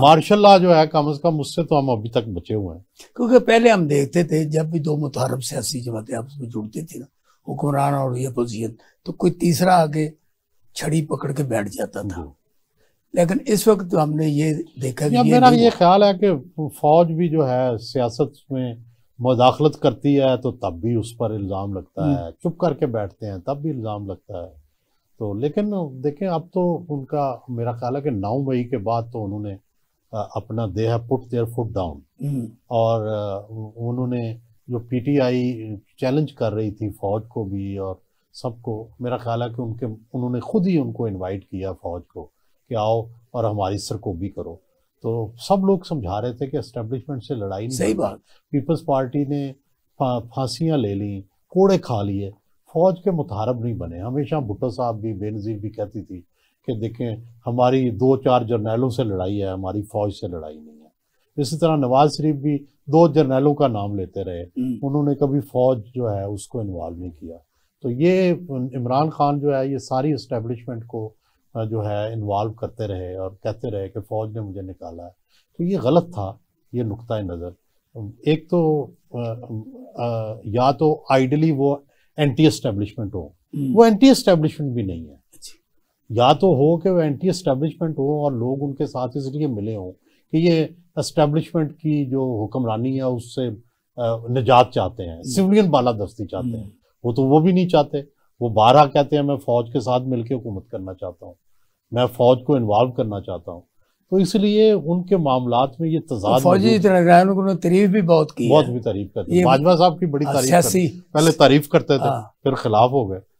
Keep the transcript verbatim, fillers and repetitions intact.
Martial law जो है कम अज कम उससे तो हम अभी तक बचे हुए हैं, क्योंकि पहले हम देखते थे जब भी दो मुतहरब सियासी जमातें आपस में जुड़ती थी ना, हुक्मरान और ये अपोजिशन, तो कोई तीसरा आके छड़ी पकड़ के बैठ जाता था। लेकिन इस वक्त तो हमने ये देखा कि मेरा ये ख्याल है कि फौज भी जो है सियासत में मुदाखलत करती है तो तब भी उस पर इल्ज़ाम लगता है, चुप करके बैठते हैं तब भी इल्ज़ाम लगता है। तो लेकिन देखें अब तो उनका मेरा ख्याल है कि नौ मई के बाद तो उन्होंने अपना दे है पुट देयर फुट डाउन, और उन्होंने जो पीटीआई चैलेंज कर रही थी फौज को भी और सबको, मेरा ख्याल है कि उनके उन्होंने खुद ही उनको इनवाइट किया फौज को कि आओ और हमारी सरकोबी करो। तो सब लोग समझा रहे थे कि एस्टेब्लिशमेंट से लड़ाई नहीं, सही बात, पीपल्स पार्टी ने फांसियाँ ले ली, कोड़े खा लिए, फौज के मुतहरब नहीं बने। हमेशा भुट्टो साहब भी, बेनज़ीर भी कहती थी कि देखें हमारी दो चार जर्नैलों से लड़ाई है, हमारी फौज से लड़ाई नहीं है। इसी तरह नवाज शरीफ भी दो जर्नैलों का नाम लेते रहे, उन्होंने कभी फौज जो है उसको इन्वॉल्व नहीं किया। तो ये इमरान खान जो है ये सारी इस्टेब्लिशमेंट को जो है इन्वॉल्व करते रहे और कहते रहे कि फ़ौज ने मुझे निकाला है। तो ये गलत था ये नुक्ता नज़र। एक तो आ, आ, या तो आइडली वो एंटी एस्टेब्लिशमेंट हो, वो एंटी एस्टेब्लिशमेंट भी नहीं है, या तो हो कि वो एंटी एस्टेब्लिशमेंट हो और लोग उनके साथ इसलिए मिले हों कि ये एस्टेब्लिशमेंट की जो हुक्मरानी है उससे निजात चाहते हैं, सिविलियन बालादस्ती चाहते हैं। वो तो वो भी नहीं चाहते, वो बारह कहते हैं मैं फ़ौज के साथ मिलकर हुकूमत करना चाहता हूँ, मैं फ़ौज को इन्वॉल्व करना चाहता हूँ। तो इसलिए उनके मामलात में ये तजाद, फौजी इतराज़ को तारीफ भी बहुत की, बहुत भी तारीफ करते, बाजवा साहब की बड़ी तारीफ, पहले तारीफ करते थे फिर खिलाफ हो गए।